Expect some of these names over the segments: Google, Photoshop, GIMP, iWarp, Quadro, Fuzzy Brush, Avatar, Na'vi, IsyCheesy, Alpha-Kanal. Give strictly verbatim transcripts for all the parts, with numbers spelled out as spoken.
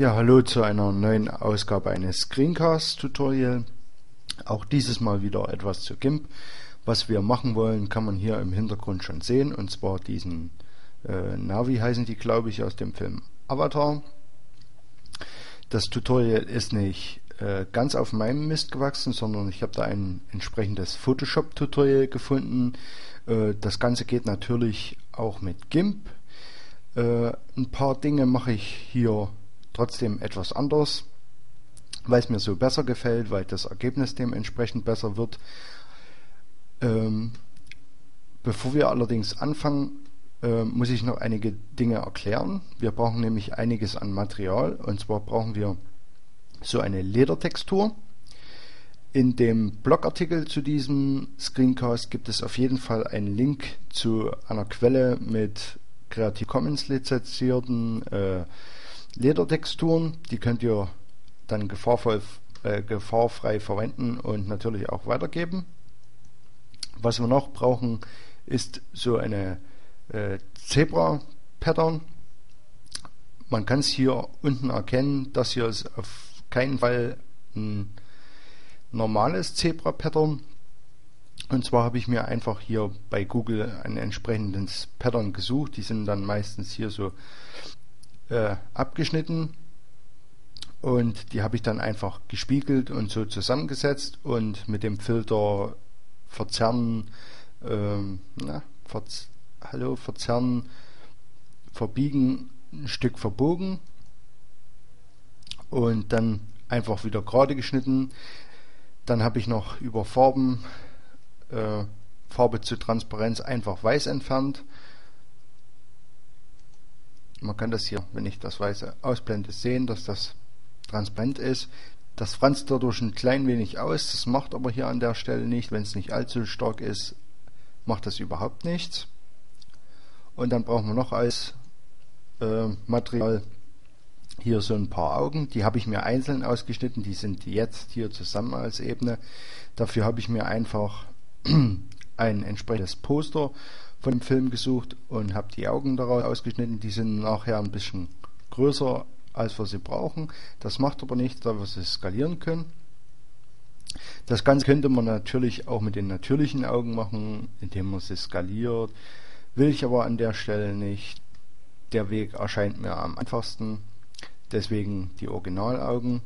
Ja, hallo zu einer neuen Ausgabe eines Screencast-Tutorial. Auch dieses Mal wieder etwas zu GIMP. Was wir machen wollen, kann man hier im Hintergrund schon sehen. Und zwar diesen äh, Na'vi heißen die, glaube ich, aus dem Film Avatar. Das Tutorial ist nicht äh, ganz auf meinem Mist gewachsen, sondern ich habe da ein entsprechendes Photoshop-Tutorial gefunden. Äh, das Ganze geht natürlich auch mit GIMP. Äh, ein paar Dinge mache ich hier trotzdem etwas anders, weil es mir so besser gefällt, weil das Ergebnis dementsprechend besser wird. Ähm, bevor wir allerdings anfangen, äh, muss ich noch einige Dinge erklären. Wir brauchen nämlich einiges an Material, und zwar brauchen wir so eine Ledertextur. In dem Blogartikel zu diesem Screencast gibt es auf jeden Fall einen Link zu einer Quelle mit Creative Commons lizenzierten äh, Ledertexturen, die könnt ihr dann gefahrvoll, äh, gefahrfrei verwenden und natürlich auch weitergeben. Was wir noch brauchen, ist so eine äh, Zebra-Pattern. Man kann es hier unten erkennen, das hier ist auf keinen Fall ein normales Zebra-Pattern. Und zwar habe ich mir einfach hier bei Google ein entsprechendes Pattern gesucht. Die sind dann meistens hier so abgeschnitten und die habe ich dann einfach gespiegelt und so zusammengesetzt und mit dem Filter verzerren, ähm, na, verz hallo, verzerren, verbiegen, ein Stück verbogen und dann einfach wieder gerade geschnitten. Dann habe ich noch über Farben, äh, Farbe zu Transparenz einfach weiß entfernt. Man kann das hier, wenn ich das Weiße ausblende, sehen, dass das transparent ist. Das franzt dadurch ein klein wenig aus, das macht aber hier an der Stelle nicht. Wenn es nicht allzu stark ist, macht das überhaupt nichts. Und dann brauchen wir noch als äh, Material hier so ein paar Augen. Die habe ich mir einzeln ausgeschnitten, die sind jetzt hier zusammen als Ebene. Dafür habe ich mir einfach ein entsprechendes Poster von dem Film gesucht und habe die Augen daraus ausgeschnitten. Die sind nachher ein bisschen größer, als wir sie brauchen. Das macht aber nichts, da wir sie skalieren können. Das Ganze könnte man natürlich auch mit den natürlichen Augen machen, indem man sie skaliert. Will ich aber an der Stelle nicht. Der Weg erscheint mir am einfachsten. Deswegen die Originalaugen.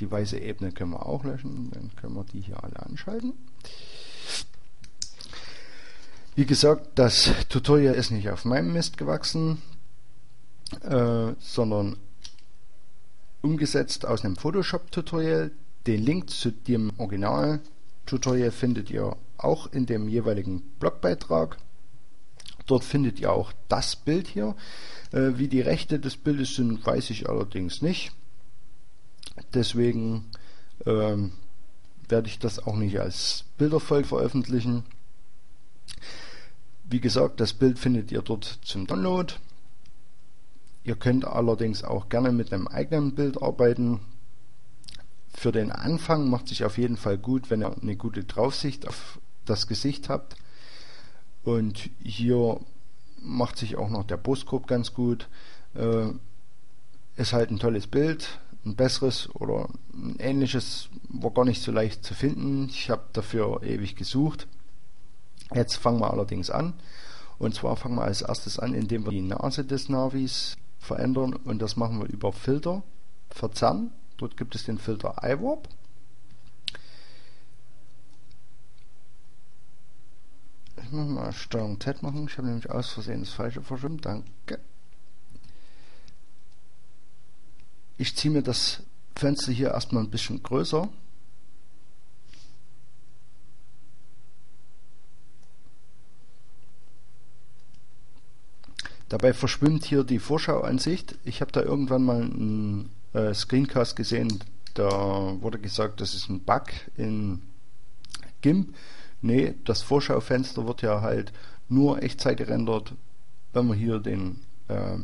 Die weiße Ebene können wir auch löschen. Dann können wir die hier alle anschalten. Wie gesagt, das Tutorial ist nicht auf meinem Mist gewachsen, äh, sondern umgesetzt aus einem Photoshop-Tutorial. Den Link zu dem Original-Tutorial findet ihr auch in dem jeweiligen Blogbeitrag. Dort findet ihr auch das Bild hier. Äh, wie die Rechte des Bildes sind, weiß ich allerdings nicht. Deswegen äh, werde ich das auch nicht als Bilderfolge veröffentlichen. Wie gesagt, das Bild findet ihr dort zum Download. Ihr könnt allerdings auch gerne mit einem eigenen Bild arbeiten. Für den Anfang macht sich auf jeden Fall gut, wenn ihr eine gute Draufsicht auf das Gesicht habt. Und hier macht sich auch noch der Brustkorb ganz gut. Äh, ist halt ein tolles Bild. Ein besseres oder ein ähnliches war gar nicht so leicht zu finden. Ich habe dafür ewig gesucht. Jetzt fangen wir allerdings an, und zwar fangen wir als erstes an, indem wir die Nase des Na'vis verändern, und das machen wir über Filter, verzerren. Dort gibt es den Filter iWarp. Ich muss mal Steuerung Z machen, ich habe nämlich aus Versehen das Falsche verschwimmt, danke. Ich ziehe mir das Fenster hier erstmal ein bisschen größer. Dabei verschwimmt hier die Vorschauansicht. Ich habe da irgendwann mal einen äh, Screencast gesehen, da wurde gesagt, das ist ein Bug in GIMP. Nee, das Vorschaufenster wird ja halt nur Echtzeit gerendert, wenn man hier den äh,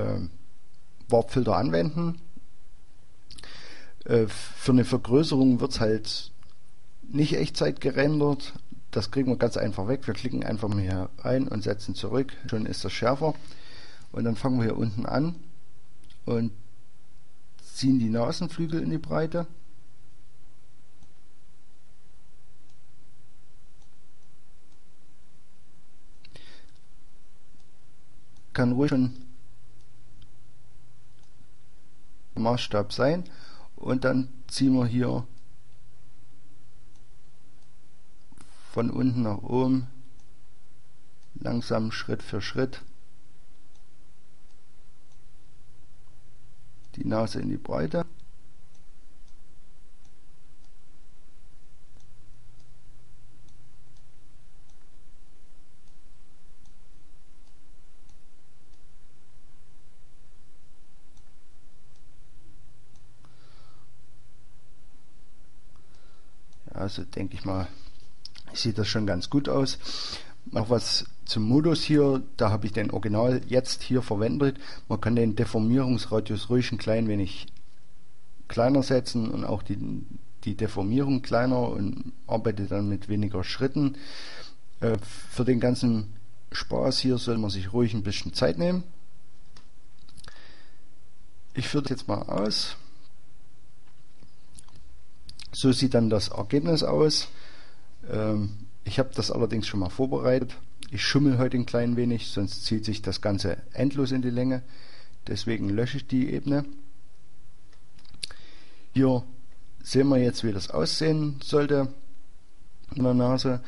äh, Warpfilter anwenden. Äh, für eine Vergrößerung wird es halt nicht Echtzeit gerendert. Das kriegen wir ganz einfach weg. Wir klicken einfach mal hier rein und setzen zurück. Schon ist das schärfer. Und dann fangen wir hier unten an und ziehen die Nasenflügel in die Breite. Kann ruhig schon Maßstab sein. Und dann ziehen wir hier von unten nach oben langsam Schritt für Schritt die Nase in die Breite. Also denke ich mal, sieht das schon ganz gut aus. Noch was zum Modus hier, da habe ich den Original jetzt hier verwendet. Man kann den Deformierungsradius ruhig ein klein wenig kleiner setzen und auch die, die Deformierung kleiner und arbeitet dann mit weniger Schritten. Äh, für den ganzen Spaß hier soll man sich ruhig ein bisschen Zeit nehmen. Ich führe das jetzt mal aus. So sieht dann das Ergebnis aus. Ähm, ich habe das allerdings schon mal vorbereitet. Ich schummel heute ein klein wenig, sonst zieht sich das Ganze endlos in die Länge. Deswegen lösche ich die Ebene. Hier sehen wir jetzt, wie das aussehen sollte in der Nase.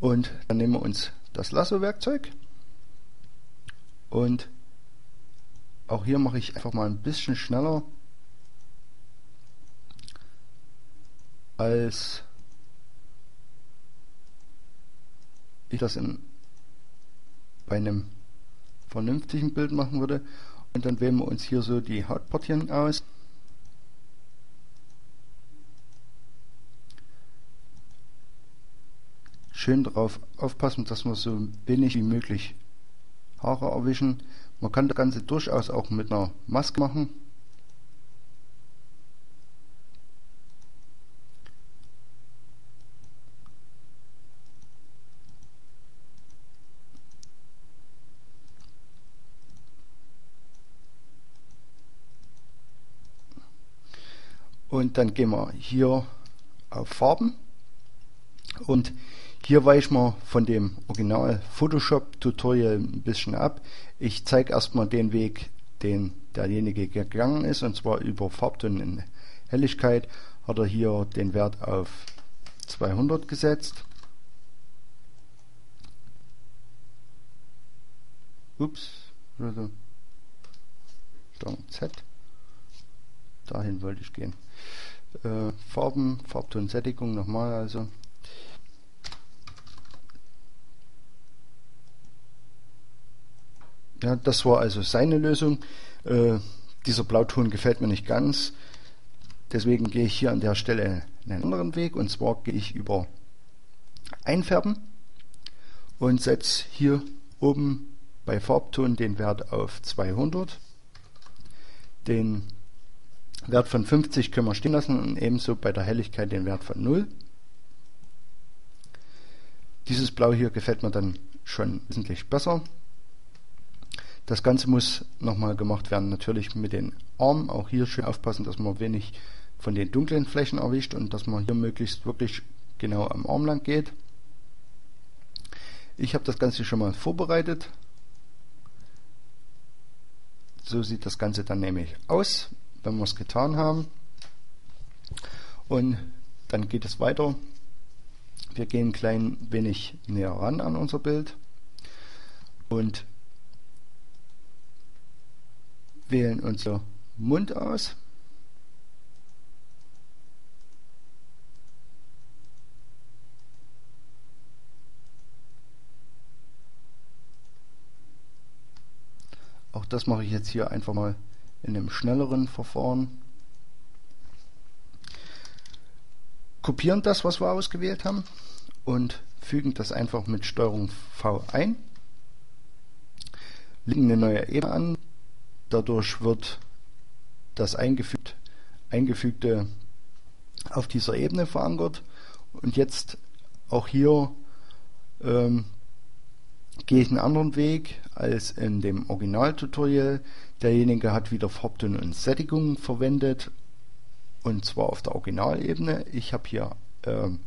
Und dann nehmen wir uns das Lasso-Werkzeug. Und auch hier mache ich einfach mal ein bisschen schneller als ich das in, bei einem vernünftigen Bild machen würde. Und dann wählen wir uns hier so die Hautpartien aus. Schön darauf aufpassen, dass wir so wenig wie möglich Haare erwischen. Man kann das Ganze durchaus auch mit einer Maske machen. Und dann gehen wir hier auf Farben und hier weichen wir von dem Original Photoshop Tutorial ein bisschen ab. Ich zeige erstmal den Weg, den derjenige gegangen ist, und zwar über Farbton in Helligkeit hat er hier den Wert auf zweihundert gesetzt. Ups, Steuerung Z. Dahin wollte ich gehen. Äh, Farben, Farbton, Sättigung nochmal, also ja, das war also seine Lösung. Äh, dieser Blauton gefällt mir nicht ganz, deswegen gehe ich hier an der Stelle einen anderen Weg, und zwar gehe ich über Einfärben und setze hier oben bei Farbton den Wert auf zweihundert, den Wert von fünfzig können wir stehen lassen und ebenso bei der Helligkeit den Wert von null. Dieses Blau hier gefällt mir dann schon wesentlich besser. Das Ganze muss nochmal gemacht werden, natürlich mit den Armen. Auch hier schön aufpassen, dass man wenig von den dunklen Flächen erwischt und dass man hier möglichst wirklich genau am Arm lang geht. Ich habe das Ganze schon mal vorbereitet. So sieht das Ganze dann nämlich aus, wenn wir es getan haben. Und dann geht es weiter. Wir gehen ein klein wenig näher ran an unser Bild und wählen unser Mund aus. Auch das mache ich jetzt hier einfach mal in einem schnelleren Verfahren. Kopieren das, was wir ausgewählt haben, und fügen das einfach mit Steuerung V ein. Legen eine neue Ebene an. Dadurch wird das eingefügt, Eingefügte auf dieser Ebene verankert. Und jetzt auch hier ähm, gehe ich einen anderen Weg als in dem Original-Tutorial. Derjenige hat wieder Farbton und Sättigung verwendet, und zwar auf der Originalebene. Ich habe hier äh, eine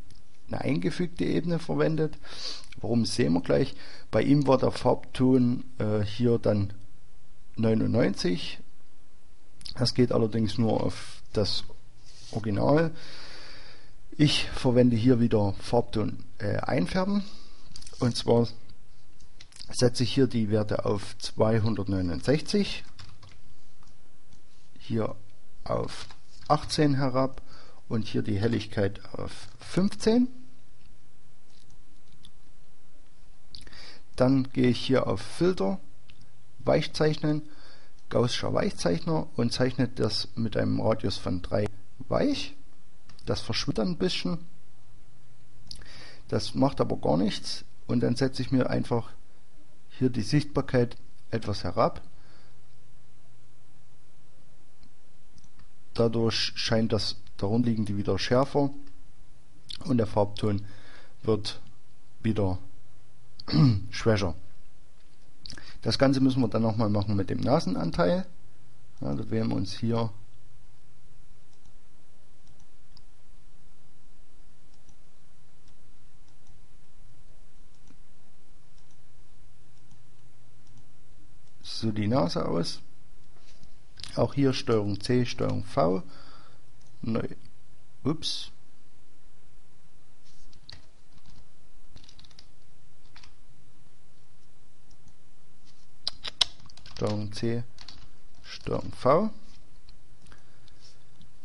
eingefügte Ebene verwendet. Warum, sehen wir gleich. Bei ihm war der Farbton äh, hier dann neunundneunzig. Das geht allerdings nur auf das Original. Ich verwende hier wieder Farbton äh, einfärben, und zwar setze ich hier die Werte auf zweihundertneunundsechzig, hier auf achtzehn herab und hier die Helligkeit auf fünfzehn. Dann gehe ich hier auf Filter, Weichzeichnen, Gaußscher Weichzeichner und zeichne das mit einem Radius von drei weich. Das verschwindet ein bisschen, das macht aber gar nichts, und dann setze ich mir einfach hier die Sichtbarkeit etwas herab. Dadurch scheint das darunterliegende wieder schärfer und der Farbton wird wieder schwächer. Das Ganze müssen wir dann nochmal machen mit dem Nasenanteil. Ja, da wählen wir uns hier so die Nase aus. Auch hier Steuerung C, Steuerung V. Neu. Ups. Steuerung C, Steuerung V.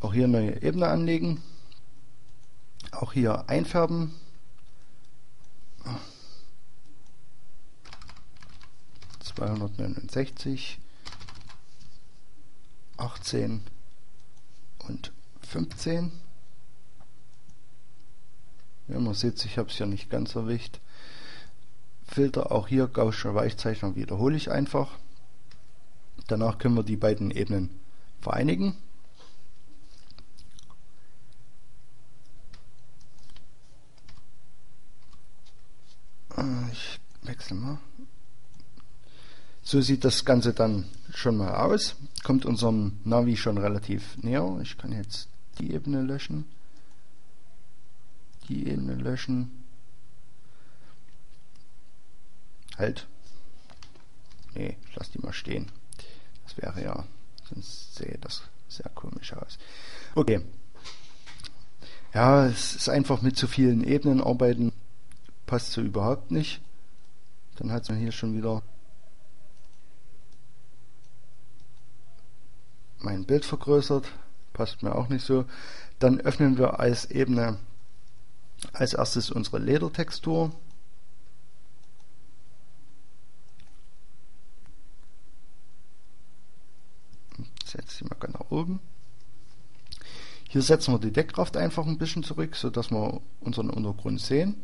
Auch hier neue Ebene anlegen. Auch hier einfärben. zweihundertneunundsechzig, achtzehn und fünfzehn. Ja, man sieht, ich habe es ja nicht ganz erwischt. Filter, auch hier Gaußscher Weichzeichner wiederhole ich einfach. Danach können wir die beiden Ebenen vereinigen. Ich wechsle mal. So sieht das Ganze dann schon mal aus. Kommt unserem Navi schon relativ näher. Ich kann jetzt die Ebene löschen. Die Ebene löschen. Halt. Nee, ich lasse die mal stehen. Das wäre ja, sonst sähe das sehr komisch aus. Okay. Ja, es ist einfach, mit zu vielen Ebenen arbeiten. Passt so überhaupt nicht. Dann hat man hier schon wieder mein Bild vergrößert, passt mir auch nicht so. Dann öffnen wir als Ebene als erstes unsere Ledertextur. Setzen wir mal ganz nach oben. Hier setzen wir die Deckkraft einfach ein bisschen zurück, sodass wir unseren Untergrund sehen.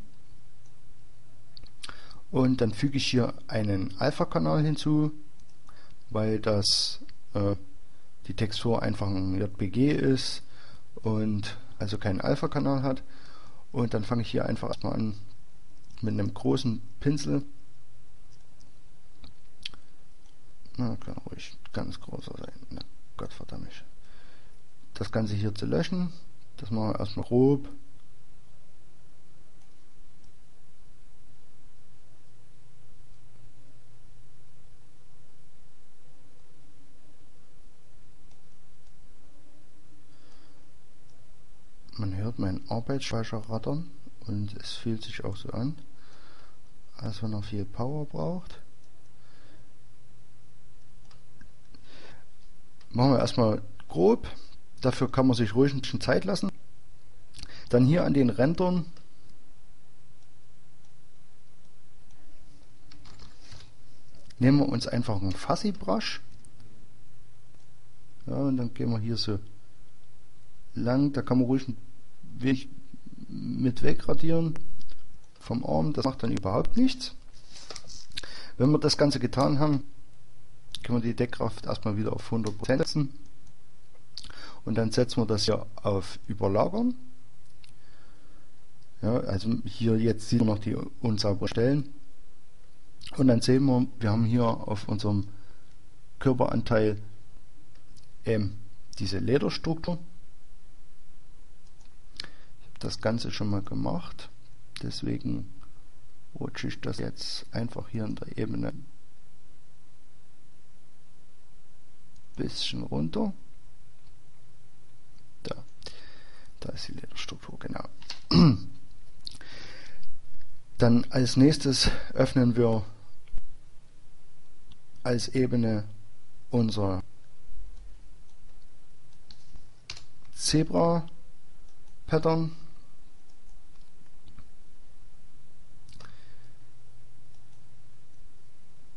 Und dann füge ich hier einen Alpha-Kanal hinzu, weil das äh, die Textur einfach ein J P G ist und also keinen Alpha-Kanal hat. Und dann fange ich hier einfach erstmal an mit einem großen Pinsel. Na, kann ruhig ganz großer sein. Na, Gott verdammt mich. Das Ganze hier zu löschen. Das machen wir erstmal grob. Man hört meinen Arbeitsspeicher rattern und es fühlt sich auch so an, als wenn er viel Power braucht. Machen wir erstmal grob, dafür kann man sich ruhig ein bisschen Zeit lassen. Dann hier an den Rändern nehmen wir uns einfach einen Fuzzy Brush. Ja, und dann gehen wir hier so lang, da kann man ruhig ein wenig mit wegradieren vom Arm, das macht dann überhaupt nichts. Wenn wir das Ganze getan haben, können wir die Deckkraft erstmal wieder auf hundert Prozent setzen und dann setzen wir das hier auf Überlagern. Ja, also hier jetzt sieht man noch die unsauberen Stellen Und dann sehen wir, wir haben hier auf unserem Körperanteil ähm, diese Lederstruktur. Ich habe das Ganze schon mal gemacht, deswegen rutsche ich das jetzt einfach hier in der Ebene ein bisschen runter. Da, da ist die Lederstruktur, genau. Dann als nächstes öffnen wir als Ebene unser Zebra Pattern.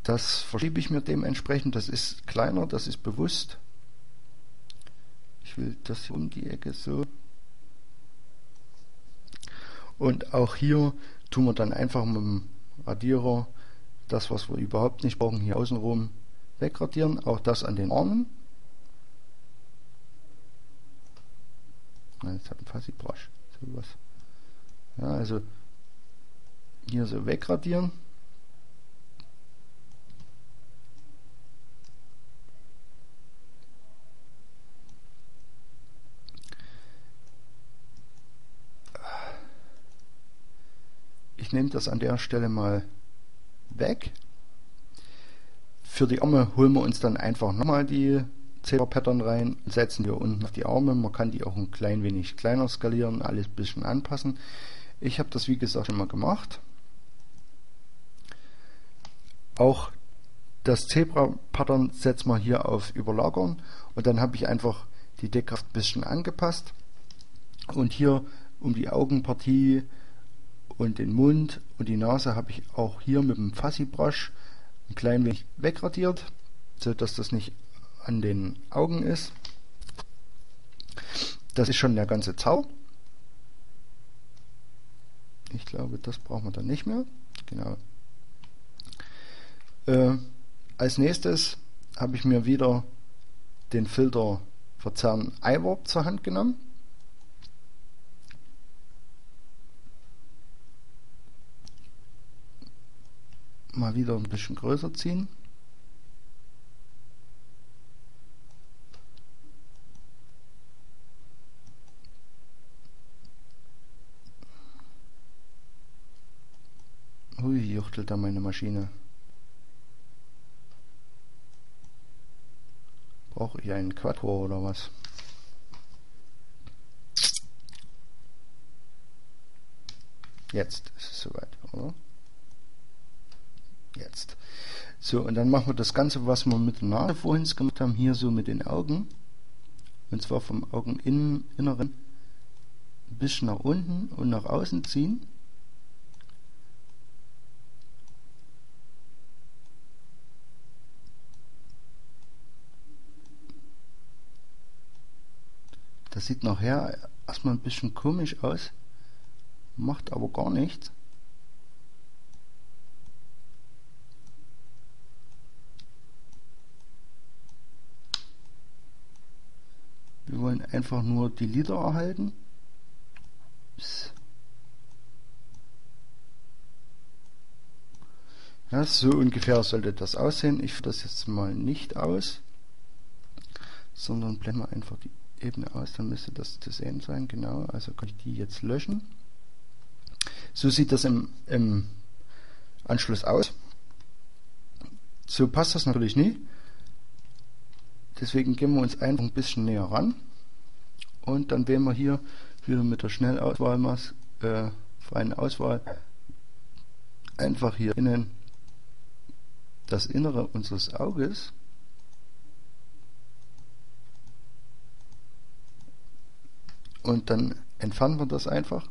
Das verschiebe ich mir dementsprechend, das ist kleiner, das ist bewusst. Ich will das hier um die Ecke so. Und auch hier tun wir dann einfach mit dem Radierer das, was wir überhaupt nicht brauchen, hier außenrum wegradieren. Auch das an den Armen. Jetzt hat ein Fuzzy Brush. Sowas. Ja, also hier so wegradieren. Ich nehme das an der Stelle mal weg. Für die Arme holen wir uns dann einfach nochmal die Zebra-Pattern rein, setzen wir unten auf die Arme. Man kann die auch ein klein wenig kleiner skalieren, alles ein bisschen anpassen. Ich habe das wie gesagt schon mal gemacht. Auch das Zebra-Pattern setzen wir hier auf Überlagern und dann habe ich einfach die Deckkraft ein bisschen angepasst. Und hier um die Augenpartie und den Mund und die Nase habe ich auch hier mit dem Fuzzy Brush ein klein wenig wegradiert, sodass das nicht an den Augen ist. Das ist schon der ganze Zauber. Ich glaube, das brauchen wir dann nicht mehr. Genau. Äh, als nächstes habe ich mir wieder den Filter Verzerren iWarp zur Hand genommen. Mal wieder ein bisschen größer ziehen. Hui, juchtelt da meine Maschine. Brauche ich einen Quadro oder was? Jetzt ist es soweit, oder? Jetzt. So, und dann machen wir das Ganze, was wir mit der Nase vorhin gemacht haben, hier so mit den Augen. Und zwar vom Augeninneren ein bisschen nach unten und nach außen ziehen. Das sieht nachher erstmal ein bisschen komisch aus, macht aber gar nichts. Wir wollen einfach nur die Lider erhalten. Ups. Ja, so ungefähr sollte das aussehen. Ich führe das jetzt mal nicht aus, sondern blende mal einfach die Ebene aus. Dann müsste das zu sehen sein. Genau, also kann ich die jetzt löschen. So sieht das im, im Anschluss aus. So passt das natürlich nie. Deswegen gehen wir uns einfach ein bisschen näher ran und dann wählen wir hier wieder mit der Schnellauswahl, äh, freien Auswahl, einfach hier innen das Innere unseres Auges. Und dann entfernen wir das einfach.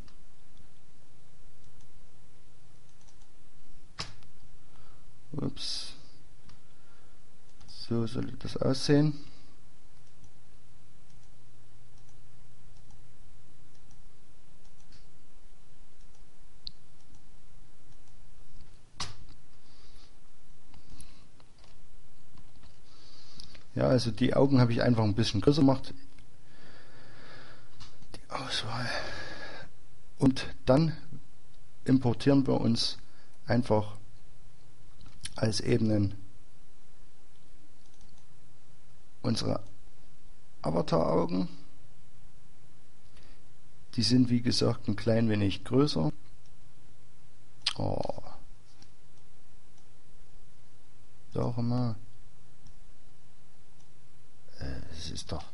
Ups. So sollte das aussehen. Ja, also die Augen habe ich einfach ein bisschen größer gemacht. Die Auswahl. Und dann importieren wir uns einfach als Ebenen unsere Avatar-Augen. Die sind wie gesagt ein klein wenig größer. Oh. Sag mal. Es ist doch.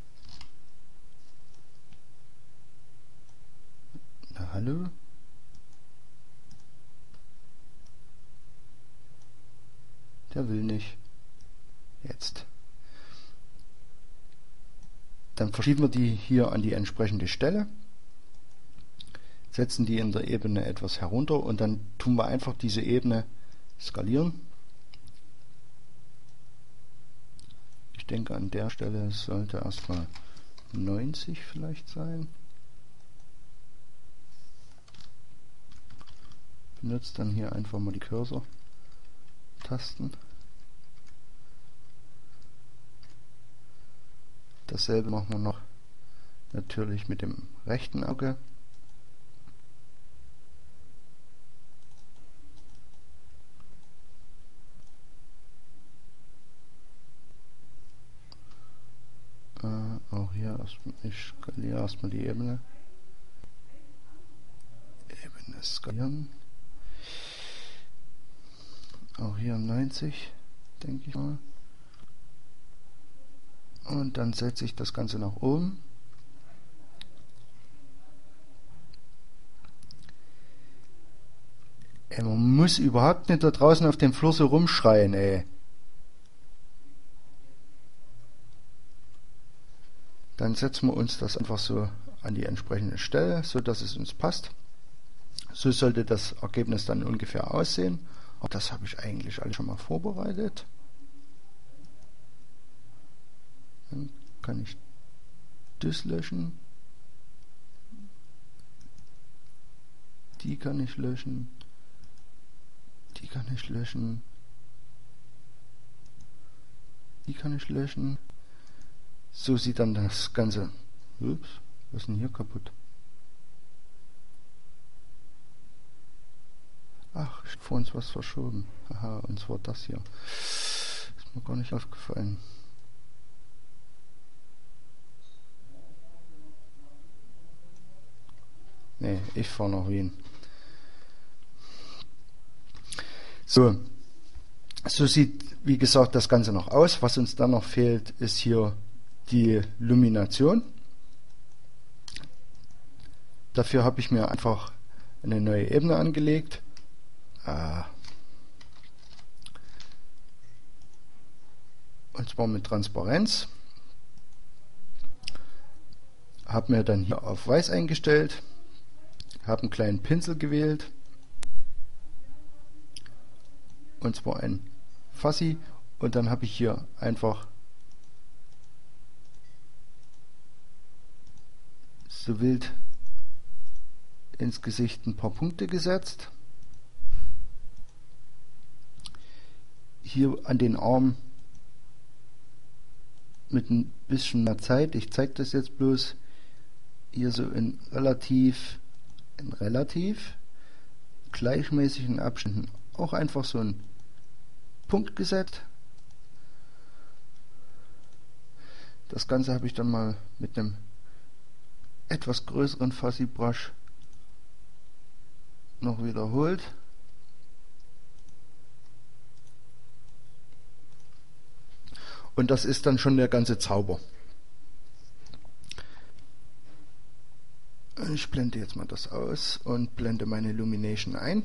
Na hallo? Der will nicht. Jetzt. Dann verschieben wir die hier an die entsprechende Stelle. Setzen die in der Ebene etwas herunter und dann tun wir einfach diese Ebene skalieren. Ich denke, an der Stelle sollte erstmal neunzig vielleicht sein. Benutzt dann hier einfach mal die Cursor-Tasten. Dasselbe machen wir noch natürlich mit dem rechten Auge. Auch hier erstmal, ich skaliere erstmal die Ebene. Ebene skalieren. Auch hier neunzig, denke ich mal. Und dann setze ich das Ganze nach oben. Ey, man muss überhaupt nicht da draußen auf dem Flur so rumschreien, ey. Dann setzen wir uns das einfach so an die entsprechende Stelle, so dass es uns passt. So sollte das Ergebnis dann ungefähr aussehen. Auch das habe ich eigentlich alles schon mal vorbereitet. Dann kann ich das löschen. Die kann ich löschen. Die kann ich löschen. Die kann ich löschen. So sieht dann das Ganze. Ups, was ist denn hier kaputt? Ach, ich habe vor uns was verschoben. Haha, und zwar das hier. Ist mir gar nicht aufgefallen. Nee, ich fahre nach Wien. So. So sieht, wie gesagt, das Ganze noch aus. Was uns dann noch fehlt, ist hier die Lumination. Dafür habe ich mir einfach eine neue Ebene angelegt. Ah. Und zwar mit Transparenz. Habe mir dann hier auf Weiß eingestellt. Habe einen kleinen Pinsel gewählt. Und zwar ein Fuzzy. Und dann habe ich hier einfach so wild ins Gesicht ein paar Punkte gesetzt. Hier an den Arm mit ein bisschen mehr Zeit. Ich zeige das jetzt bloß hier so in relativ, in relativ gleichmäßigen Abständen. Auch einfach so einen Punkt gesetzt. Das Ganze habe ich dann mal mit einem etwas größeren Fuzzy Brush noch wiederholt. Und das ist dann schon der ganze Zauber. Ich blende jetzt mal das aus und blende meine Illumination ein.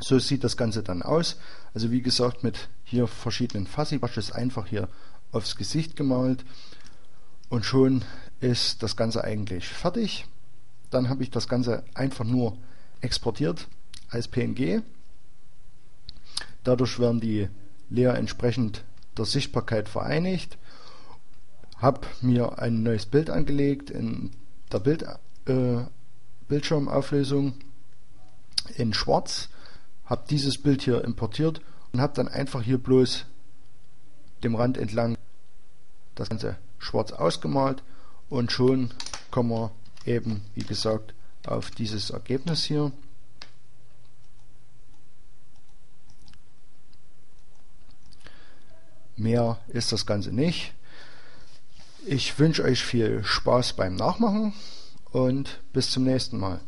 So sieht das Ganze dann aus. Also wie gesagt, mit hier verschiedenen Fuzzy Brushes einfach hier aufs Gesicht gemalt. Und schon ist das Ganze eigentlich fertig. Dann habe ich das Ganze einfach nur exportiert als P N G. Dadurch werden die Layer entsprechend der Sichtbarkeit vereinigt. Habe mir ein neues Bild angelegt in der Bild, äh, Bildschirmauflösung in Schwarz. Habe dieses Bild hier importiert und habe dann einfach hier bloß dem Rand entlang das Ganze schwarz ausgemalt und schon kommen wir eben, wie gesagt, auf dieses Ergebnis hier. Mehr ist das Ganze nicht. Ich wünsche euch viel Spaß beim Nachmachen und bis zum nächsten Mal.